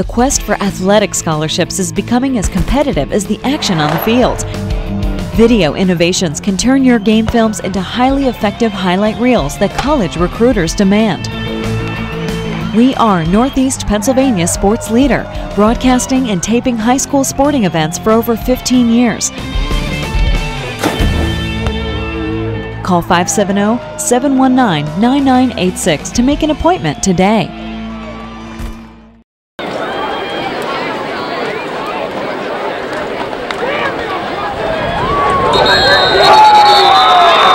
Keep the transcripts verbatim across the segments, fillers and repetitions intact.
the quest for athletic scholarships is becoming as competitive as the action on the field. Video Innovations can turn your game films into highly effective highlight reels that college recruiters demand. We are Northeast Pennsylvania sports leader, broadcasting and taping high school sporting events for over fifteen years. Call five seven zero, seven one nine, nine nine eight six to make an appointment today.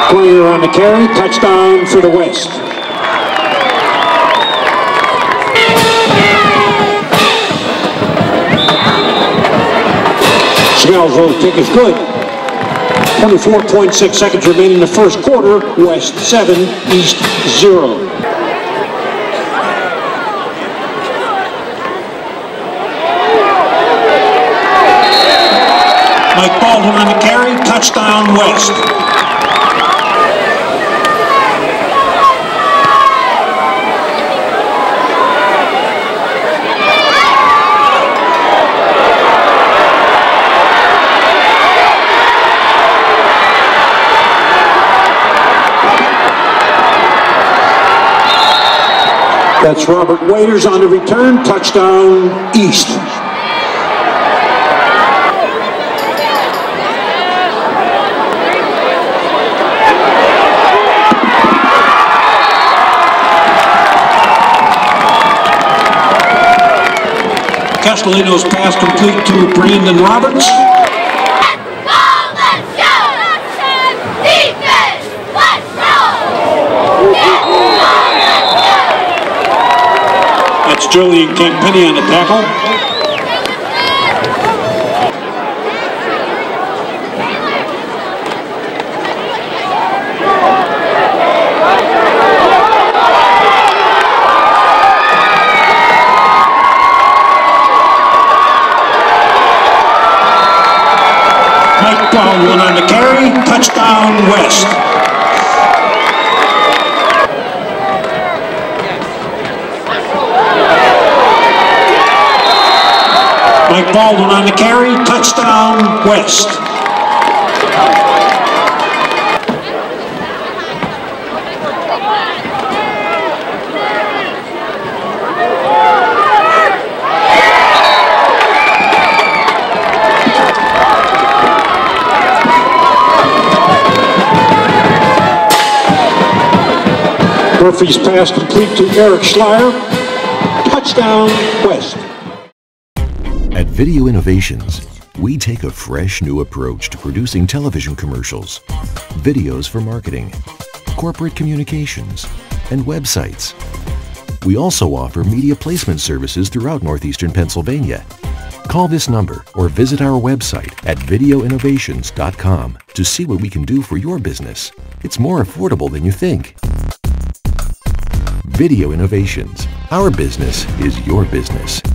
Clear on the carry, touchdown for the West. Snell's little kick is good. twenty-four point six seconds remaining in the first quarter. West seven, East zero. Mike Baldwin on the carry, touchdown West. That's Robert Waiters on the return, touchdown, East. Castellanos pass complete to Brandon Roberts. That's Julian Kenny on the tackle. Mike Baldwin on the carry, touchdown West. Mike Baldwin on the carry, touchdown, West. Murphy's pass complete to Eric Schleier, touchdown, West. At Video Innovations, we take a fresh new approach to producing television commercials, videos for marketing, corporate communications, and websites. We also offer media placement services throughout Northeastern Pennsylvania. Call this number or visit our website at video innovations dot com to see what we can do for your business. It's more affordable than you think. Video Innovations. Our business is your business.